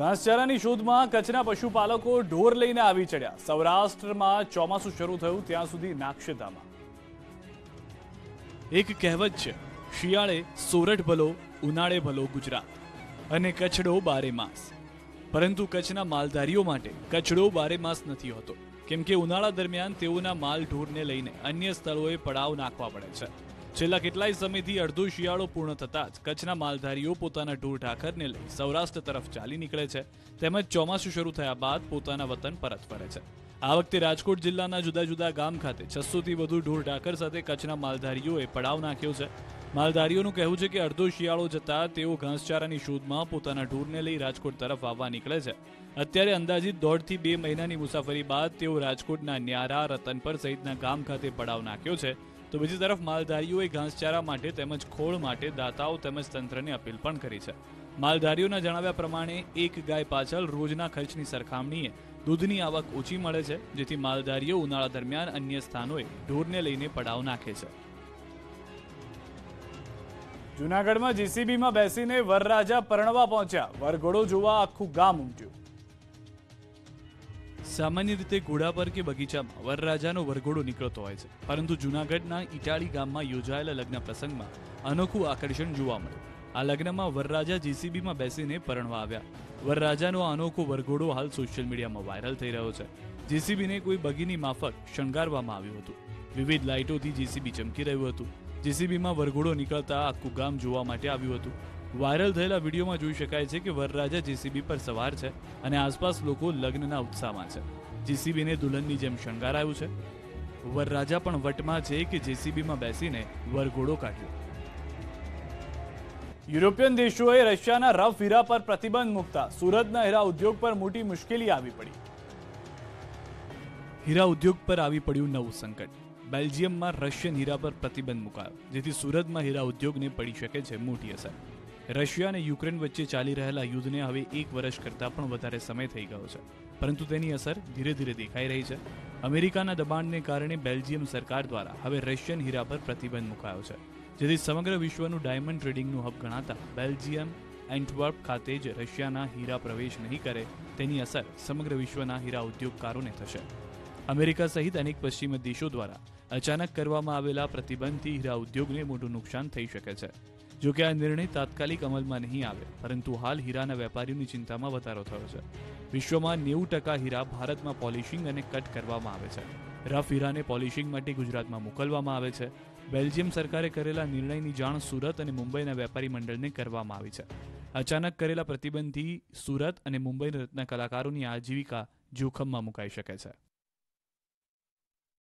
ઘાસચારાની શોધમાં કચ્છના પશુપાલકો ઢોર લઈને આવી ચડ્યા। સૌરાષ્ટ્રમાં ચોમાસું શરૂ થયું ત્યાં સુધી નાક્ષતામાં। એક કહેવત છે, શિયાળે સોરઠ ભલો ઉનાળે ભલો ગુજરાત અને કચ્છડો બારે માસ। પરંતુ કચ્છના માલધારીઓ માટે કચ્છડો બારે માસ નથી હોતો, કેમ કે ઉનાળા દરમિયાન તેઓના માલ ઢોરને લઈને અન્ય સ્થળોએ પડાવ નાખવા પડે છે। છેલ્લા કેટલાય સમયથી અડધો શિયાળો પૂર્ણ થતાં જ કચ્છના માલધારીઓ પોતાના ઢોર ઢાંખરને લઈ સૌરાષ્ટ્ર તરફ ચાલી નીકળે છે, તેમજ ચોમાસું શરૂ થયા બાદ પોતાના વતન પરત ફરે છે। આ વખતે રાજકોટ જિલ્લાના જુદા જુદા ગામ ખાતે 600થી વધુ ઢોર ઢાંખર સાથે કચ્છના માલધારીઓએ પડાવ નાખ્યો છે। માલધારીઓનું કહેવું છે કે અડધો શિયાળો જતાં તેઓ ઘાસચારાની શોધમાં પોતાના ઢોરને લઈ રાજકોટ તરફ આવવા નીકળે છે। અત્યારે અંદાજિત 1.5 થી 2 મહિનાની મુસાફરી બાદ તેઓ રાજકોટના ન્યારા, રતનપર સહિતના ગામ ખાતે પડાવ નાખ્યો છે। तो बीजी तरफ मालधारीओए घासचारा माटे तेमज खोळ माटे दाताओ तेमज तंत्रने अपील पण करी छे। मालधारीओना जणाव्या प्रमाणे एक गाय पाछळ रोजना खर्चनी सरखामणीए दूधनी आवक ओછી मळे छे, जेथी मालधारीओ उनाळा दरमियान अन्य स्थानोए ढोरने लईने पड़ाव नाखे छे। जूनागढ़मां जीसीबीमां बेसीने वरराजा परणवा पहोंच्या, वरघोड़ो जोवा आखुं गाम उमट्युं। सामान्य रीते घोड़ा पर के बगीचा में वरराजानो वरघोड़ो निकलतो होय छे, परंतु जूनागढ़ना इटाड़ी गाम में योजायेला लग्न प्रसंग में अनोखुं आकर्षण जोवा मळ्युं। आ लग्न में वरराजा जीसीबी में बेसीने परणवा आव्या। वरराजानो अनोखो वरघोड़ो हाल सोशियल मीडिया में वायरल थई रह्यो छे। जीसीबी ने कोई बगीनी माफक शणगारवामां आव्युं हतुं। विविध लाइटोथी जीसीबी चमकी रह्युं हतुं। जीसीबी में वरघोड़ो निकलता आखुं गाम जोवा माटे आव्युं हतुं। वायरल थयेला वीडियोमां जोई शकाय छे के वरराजा जीसीबी पर सवार छे अने आसपास लोको लग्नना उत्साहमां छे। जीसीबीने दुल्हननी जेम शणगारायुं छे। वरराजा पण वटमां छे के जीसीबीमां बेसीने वरघोड़ो काढ्यो। यूरोपियन देशोए रशियाना रफ हीरा पर प्रतिबंध मूकता सूरतना हीरा उद्योग पर मोटी मुश्केली आवी पड़ी। हीरा उद्योग पर आवी पड्युं नवुं संकट। बेल्जियम में रशियन हीरा पर प्रतिबंध मुकायो, जेथी सूरतमां हीरा उद्योगने पड़ी शके छे मोटी असर। रशिया अने यूक्रेन वच्चे चाली रहेला युद्धने हवे 1 वर्ष करता पण वधारे समय थई गयो छे, परंतु तेनी असर धीरे धीरे देखाई रही छे। अमेरिकाना दबाणने कारणे बेल्जियम सरकार द्वारा हवे रशियन हीरा पर प्रतिबंध मुकायो छे, जेथी समग्र विश्वनुं डायमंड ट्रेडिंगनुं हब गणाता बेल्जियम एंटवर्प खाते ज रशियाना हीरा प्रवेश नहीं करे तेनी असर समग्र विश्वना हीरा उद्योगकारोने थशे। अमेरिका सहित अनेक पश्चिमी देशों द्वारा अचानक करवामां आवेला प्रतिबंधथी हीरा उद्योगने मोटुं नुकसान थई शके छे। जो कि आ निर्णय तात्कालिक अमल में नहीं आवे, परंतु हाल हीराना वेपारीओं की चिंता में वधारो थयो छे। विश्व में 90% हीरा भारत में पॉलिशिंग अने कट करवामां आवे छे। रफ हीरा ने पॉलिशिंग माटे गुजरात में मोकलवामां आवे छे। बेल्जियम सरकारे करेला निर्णयनी जाण सूरत अने मुंबईना वेपारी मंडळने करवामां आवी छे। अचानक करेला प्रतिबंधथी सूरत अने मुंबईना रत्न कलाकारोनी आजीविका जोखम में मुकाई शके छे।